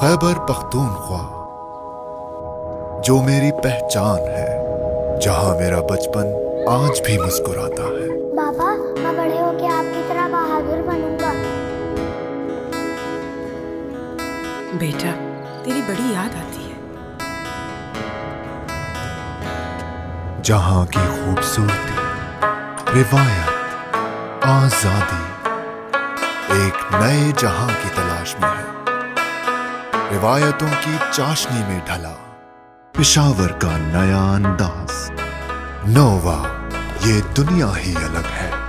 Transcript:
ख़ैबर पख्तून ख्वा, जो मेरी पहचान है, जहां मेरा बचपन आज भी मुस्कुराता है। बाबा, मैं बड़े होकर आपकी तरह बहादुर बनूंगा। बेटा, तेरी बड़ी याद आती है। जहां की खूबसूरती, रिवायत, आजादी एक नए जहां की तलाश में है। रिवायतों की चाशनी में ढला पिशावर का नया अंदाज, नोवा ये दुनिया ही अलग है।